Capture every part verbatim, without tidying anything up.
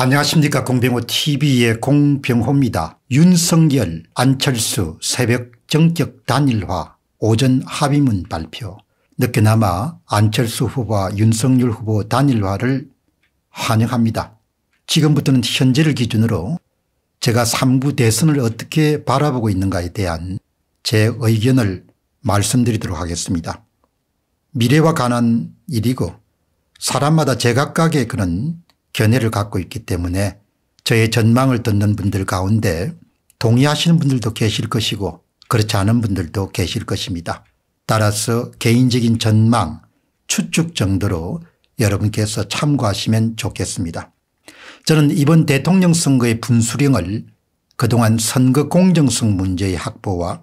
안녕하십니까. 공병호 티비의 공병호입니다. 윤석열, 안철수 새벽 정적 단일화 오전 합의문 발표. 늦게나마 안철수 후보와 윤석열 후보 단일화를 환영합니다. 지금부터는 현재를 기준으로 제가 삼 구 대선을 어떻게 바라보고 있는가에 대한 제 의견을 말씀드리도록 하겠습니다. 미래와 관한 일이고 사람마다 제각각의 그런 견해를 갖고 있기 때문에 저의 전망을 듣는 분들 가운데 동의하시는 분들도 계실 것이고 그렇지 않은 분들도 계실 것입니다. 따라서 개인적인 전망, 추측 정도로 여러분께서 참고하시면 좋겠습니다. 저는 이번 대통령 선거의 분수령을 그동안 선거 공정성 문제의 확보와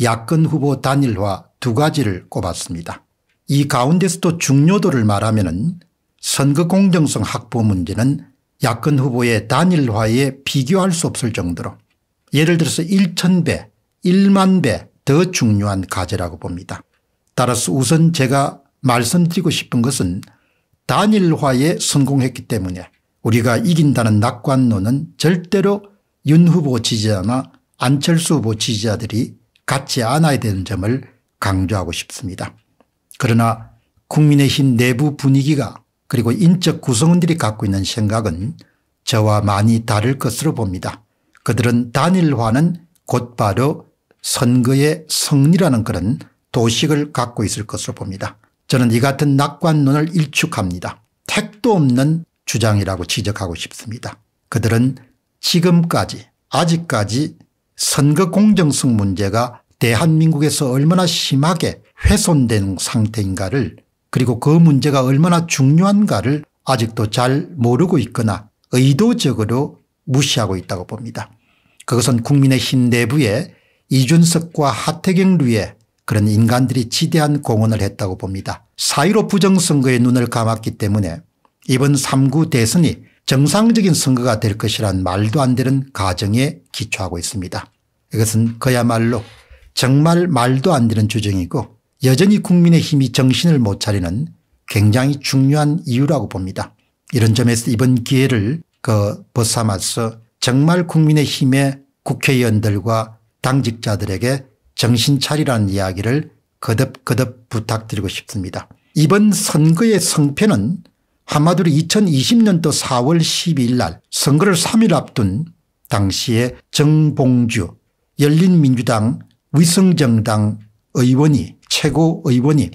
야권 후보 단일화 두 가지를 꼽았습니다. 이 가운데서도 중요도를 말하면은 선거 공정성 확보 문제는 야권 후보의 단일화에 비교할 수 없을 정도로 예를 들어서 천 배, 만 배 더 중요한 과제라고 봅니다. 따라서 우선 제가 말씀드리고 싶은 것은 단일화에 성공했기 때문에 우리가 이긴다는 낙관론은 절대로 윤 후보 지지자나 안철수 후보 지지자들이 갖지 않아야 되는 점을 강조하고 싶습니다. 그러나 국민의힘 내부 분위기가 그리고 인적 구성원들이 갖고 있는 생각은 저와 많이 다를 것으로 봅니다. 그들은 단일화는 곧바로 선거의 승리라는 그런 도식을 갖고 있을 것으로 봅니다. 저는 이 같은 낙관론을 일축합니다. 택도 없는 주장이라고 지적하고 싶습니다. 그들은 지금까지 아직까지 선거 공정성 문제가 대한민국에서 얼마나 심하게 훼손된 상태인가를 그리고 그 문제가 얼마나 중요한가를 아직도 잘 모르고 있거나 의도적으로 무시하고 있다고 봅니다. 그것은 국민의힘 내부에 이준석과 하태경류의 그런 인간들이 지대한 공헌을 했다고 봅니다. 사 일오 부정선거에 눈을 감았기 때문에 이번 삼 구 대선이 정상적인 선거가 될 것이란 말도 안 되는 가정에 기초하고 있습니다. 이것은 그야말로 정말 말도 안 되는 주장이고 여전히 국민의힘이 정신을 못 차리는 굉장히 중요한 이유라고 봅니다. 이런 점에서 이번 기회를 그 벗삼아서 정말 국민의힘의 국회의원들과 당직자들에게 정신 차리라는 이야기를 거듭거듭 부탁드리고 싶습니다. 이번 선거의 성패는 한마디로 이천이십 년도 사월 십이일 날 선거를 삼 일 앞둔 당시에 정봉주 열린민주당 위성정당 의원이 최고의원이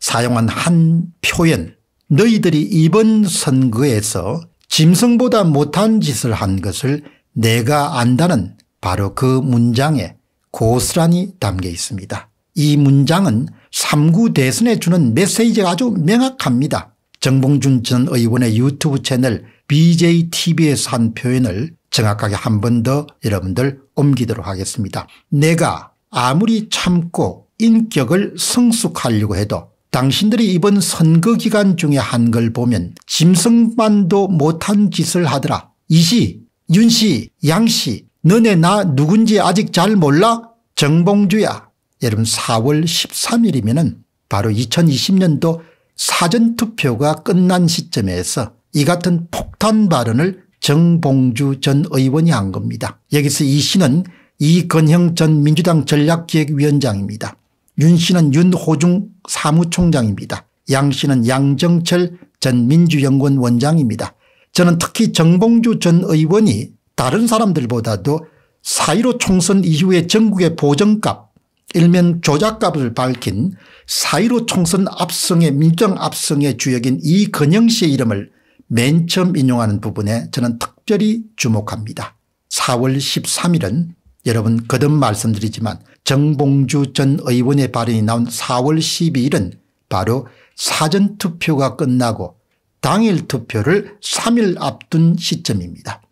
사용한 한 표현, 너희들이 이번 선거에서 짐승보다 못한 짓을 한 것을 내가 안다는 바로 그 문장에 고스란히 담겨 있습니다. 이 문장은 삼 구 대선에 주는 메시지가 아주 명확합니다. 정봉준 전 의원의 유튜브 채널 비제이티비에서 한 표현을 정확하게 한 번 더 여러분들 옮기도록 하겠습니다. 내가 아무리 참고 인격을 성숙하려고 해도 당신들이 이번 선거 기간 중에 한 걸 보면 짐승만도 못한 짓을 하더라. 이씨, 윤씨, 양씨, 너네 나 누군지 아직 잘 몰라? 정봉주야. 여러분 사월 십삼일이면은 바로 이천이십 년도 사전투표가 끝난 시점에서 이 같은 폭탄 발언을 정봉주 전 의원이 한 겁니다. 여기서 이 씨는 이건형 전 민주당 전략기획위원장입니다. 윤 씨는 윤호중 사무총장입니다. 양 씨는 양정철 전 민주연구원 원장입니다. 저는 특히 정봉주 전 의원이 다른 사람들보다도 사 일오 총선 이후에 전국의 보정값 일명 조작값을 밝힌 사 일오 총선 압승의 민주당 압승의 주역인 이근영 씨의 이름을 맨 처음 인용하는 부분에 저는 특별히 주목합니다. 사월 십삼일은 여러분 거듭 말씀드리지만 정봉주 전 의원의 발언이 나온 사월 십이일은 바로 사전투표가 끝나고 당일투표를 삼 일 앞둔 시점입니다.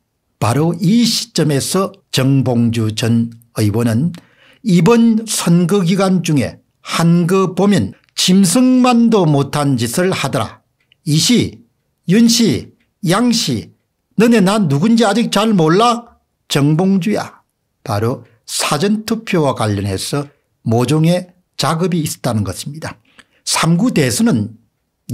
바로 이 시점에서 정봉주 전 의원은 이번 선거기간 중에 한 거 보면 짐승만도 못한 짓을 하더라. 이씨, 윤씨, 양씨, 너네 나 누군지 아직 잘 몰라? 정봉주야. 바로 사전투표와 관련해서 모종의 작업이 있었다는 것입니다. 삼 구 대선은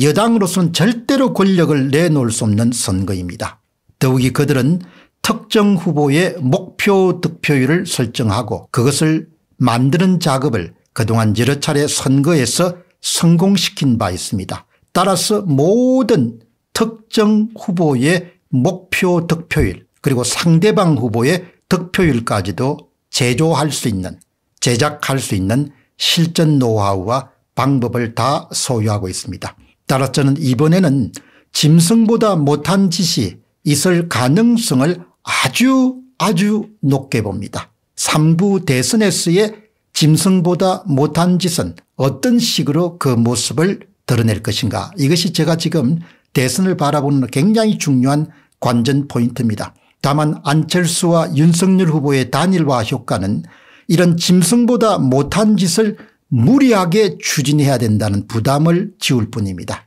여당으로서는 절대로 권력을 내놓을 수 없는 선거입니다. 더욱이 그들은 특정 후보의 목표 득표율을 설정하고 그것을 만드는 작업을 그동안 여러 차례 선거에서 성공시킨 바 있습니다. 따라서 모든 특정 후보의 목표 득표율 그리고 상대방 후보의 득표율까지도 제조할 수 있는, 제작할 수 있는 실전 노하우와 방법을 다 소유하고 있습니다. 따라서 저는 이번에는 짐승보다 못한 짓이 있을 가능성을 아주 아주 높게 봅니다. 삼 부 대선에서의 짐승보다 못한 짓은 어떤 식으로 그 모습을 드러낼 것인가, 이것이 제가 지금 대선을 바라보는 굉장히 중요한 관전 포인트입니다. 다만 안철수와 윤석열 후보의 단일화 효과는 이런 짐승보다 못한 짓을 무리하게 추진해야 된다는 부담을 지울 뿐입니다.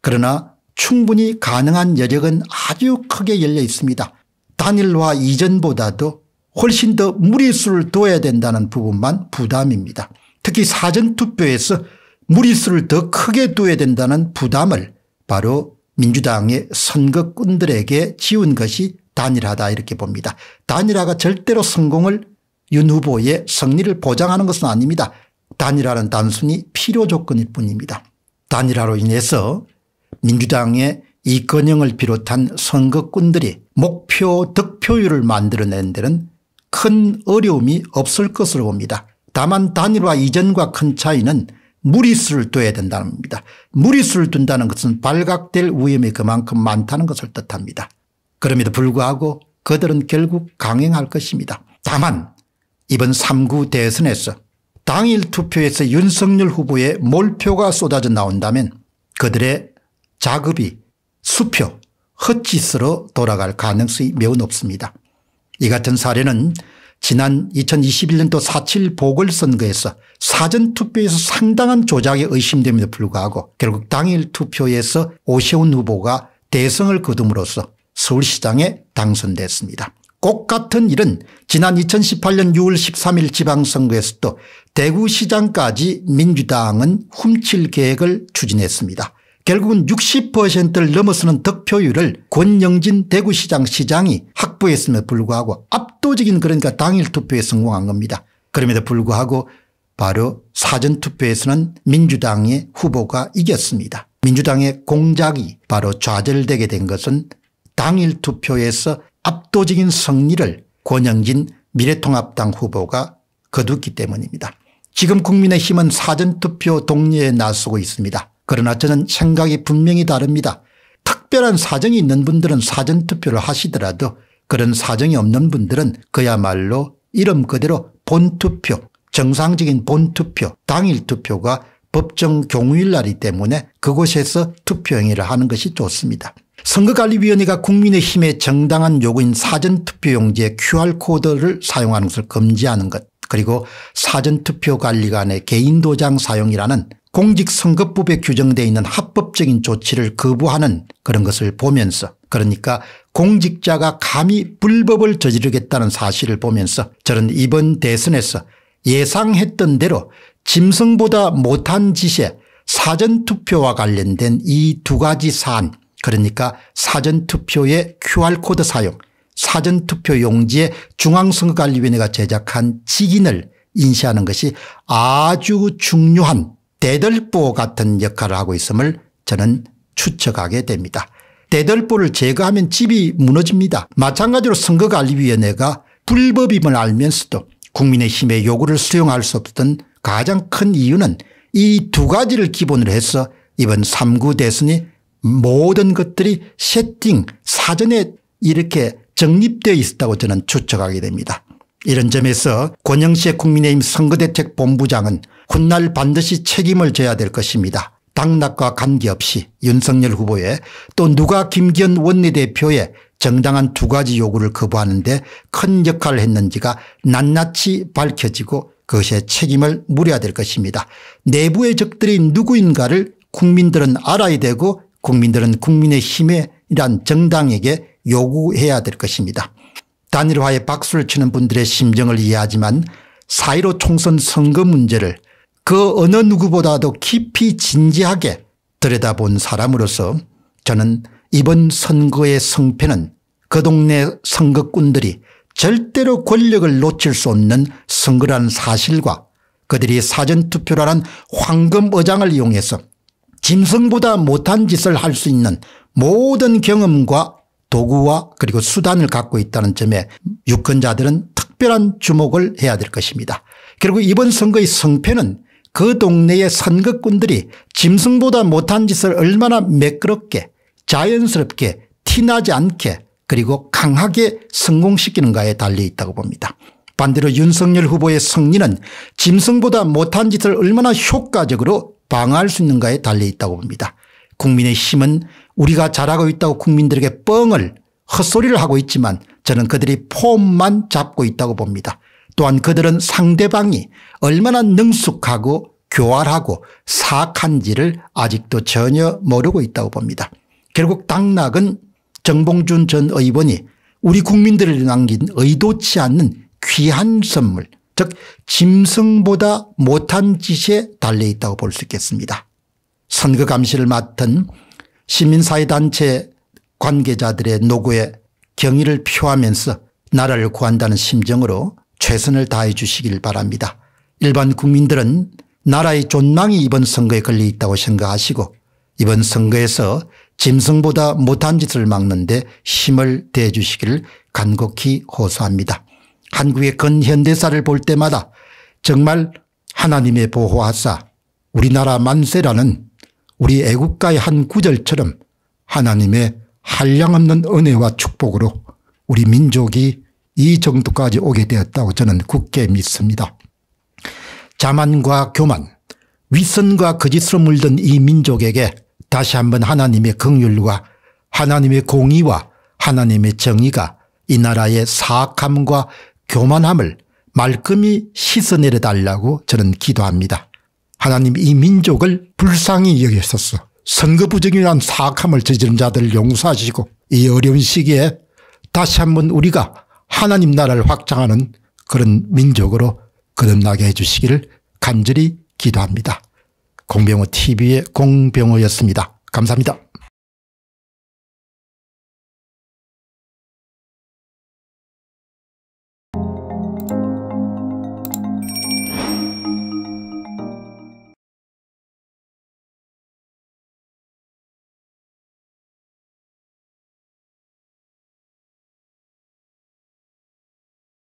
그러나 충분히 가능한 여력은 아주 크게 열려 있습니다. 단일화 이전보다도 훨씬 더 무리수를 둬야 된다는 부분만 부담입니다. 특히 사전투표에서 무리수를 더 크게 둬야 된다는 부담을 바로 민주당의 선거꾼들에게 지운 것이 단일화다, 이렇게 봅니다. 단일화가 절대로 성공을, 윤 후보의 승리를 보장하는 것은 아닙니다. 단일화는 단순히 필요 조건일 뿐입니다. 단일화로 인해서 민주당의 이건형을 비롯한 선거꾼들이 목표 득표율을 만들어내는 데는 큰 어려움이 없을 것으로 봅니다. 다만 단일화 이전과 큰 차이는 무리수를 둬야 된다는 겁니다. 무리수를 둔다는 것은 발각될 위험이 그만큼 많다는 것을 뜻합니다. 그럼에도 불구하고 그들은 결국 강행할 것입니다. 다만 이번 삼 구 대선에서 당일 투표에서 윤석열 후보의 몰표가 쏟아져 나온다면 그들의 작업이 수표, 헛짓으로 돌아갈 가능성이 매우 높습니다. 이 같은 사례는 지난 이천이십일 년도 사 점 칠 보궐선거에서 사전투표에서 상당한 조작에 의심됨에도 불구하고 결국 당일 투표에서 오세훈 후보가 대승을 거둠으로써 서울시장에 당선됐습니다. 꼭 같은 일은 지난 이천십팔 년 유월 십삼 일 지방선거에서도 대구시장까지 민주당은 훔칠 계획을 추진했습니다. 결국은 육십 퍼센트를 넘어서는 득표율을 권영진 대구시장 시장이 확보했음에도 불구하고 압도적인, 그러니까 당일 투표에 성공한 겁니다. 그럼에도 불구하고 바로 사전투표에서는 민주당의 후보가 이겼습니다. 민주당의 공작이 바로 좌절되게 된 것은 당일 투표에서 압도적인 승리를 권영진 미래통합당 후보가 거뒀기 때문입니다. 지금 국민의힘은 사전투표 독려에 나서고 있습니다. 그러나 저는 생각이 분명히 다릅니다. 특별한 사정이 있는 분들은 사전투표를 하시더라도 그런 사정이 없는 분들은 그야말로 이름 그대로 본투표, 정상적인 본투표, 당일투표가 법정 경유일날이기 때문에 그곳에서 투표행위를 하는 것이 좋습니다. 선거관리위원회가 국민의힘의 정당한 요구인 사전투표용지에 큐알코드를 사용하는 것을 금지하는 것, 그리고 사전투표관리관의 개인도장 사용이라는 공직선거법에 규정되어 있는 합법적인 조치를 거부하는 그런 것을 보면서, 그러니까 공직자가 감히 불법을 저지르겠다는 사실을 보면서 저는 이번 대선에서 예상했던 대로 짐승보다 못한 짓에 사전투표와 관련된 이 두 가지 사안, 그러니까 사전투표의 큐알코드 사용, 사전투표 용지에 중앙선거관리위원회가 제작한 직인을 인쇄하는 것이 아주 중요한 대들보 같은 역할을 하고 있음을 저는 추측하게 됩니다. 대들보를 제거하면 집이 무너집니다. 마찬가지로 선거관리위원회가 불법임을 알면서도 국민의힘의 요구를 수용할 수 없던 가장 큰 이유는 이 두 가지를 기본으로 해서 이번 삼 구 대선이 모든 것들이 세팅, 사전에 이렇게 정립되어 있었다고 저는 추측하게 됩니다. 이런 점에서 권영세 국민의힘 선거대책본부장은 훗날 반드시 책임을 져야 될 것입니다. 당락과 관계없이 윤석열 후보의, 또 누가 김기현 원내대표의 정당한 두 가지 요구를 거부하는 데 큰 역할을 했는지가 낱낱이 밝혀지고 그것의 책임을 물어야 될 것입니다. 내부의 적들이 누구인가를 국민들은 알아야 되고 국민들은 국민의힘이란 정당에게 요구해야 될 것입니다. 단일화에 박수를 치는 분들의 심정을 이해하지만 사 일오 총선 선거 문제를 그 어느 누구보다도 깊이 진지하게 들여다본 사람으로서 저는 이번 선거의 승패는 그 동네 선거꾼들이 절대로 권력을 놓칠 수 없는 선거라는 사실과 그들이 사전투표라는 황금어장을 이용해서 짐승보다 못한 짓을 할 수 있는 모든 경험과 도구와 그리고 수단을 갖고 있다는 점에 유권자들은 특별한 주목을 해야 될 것입니다. 결국 이번 선거의 승패는 그 동네의 선거꾼들이 짐승보다 못한 짓을 얼마나 매끄럽게 자연스럽게 티나지 않게 그리고 강하게 성공시키는가에 달려 있다고 봅니다. 반대로 윤석열 후보의 승리는 짐승보다 못한 짓을 얼마나 효과적으로 방어할 수 있는가에 달려 있다고 봅니다. 국민의힘은 우리가 잘하고 있다고 국민들에게 뻥을 헛소리를 하고 있지만 저는 그들이 폼만 잡고 있다고 봅니다. 또한 그들은 상대방이 얼마나 능숙하고 교활하고 사악한지를 아직도 전혀 모르고 있다고 봅니다. 결국 당락은 정봉준 전 의원이 우리 국민들을 남긴 의도치 않는 귀한 선물, 즉 짐승보다 못한 짓에 달려있다고 볼 수 있겠습니다. 선거 감시를 맡은 시민사회단체 관계자들의 노고에 경의를 표하면서 나라를 구한다는 심정으로 최선을 다해 주시길 바랍니다. 일반 국민들은 나라의 존망이 이번 선거에 걸려 있다고 생각하시고 이번 선거에서 짐승보다 못한 짓을 막는 데 힘을 대해 주시기를 간곡히 호소합니다. 한국의 근현대사를 볼 때마다 정말 하나님의 보호하사 우리나라 만세라는 우리 애국가의 한 구절처럼 하나님의 한량없는 은혜와 축복으로 우리 민족이 이 정도까지 오게 되었다고 저는 굳게 믿습니다. 자만과 교만, 위선과 거짓으로 물든 이 민족에게 다시 한번 하나님의 긍휼과 하나님의 공의와 하나님의 정의가 이 나라의 사악함과 교만함을 말끔히 씻어내려달라고 저는 기도합니다. 하나님, 이 민족을 불쌍히 여기소서. 선거 부정이란 사악함을 저지른 자들을 용서하시고 이 어려운 시기에 다시 한번 우리가 하나님 나라를 확장하는 그런 민족으로 거듭나게 해 주시기를 간절히 기도합니다. 공병호 티비의 공병호였습니다. 감사합니다.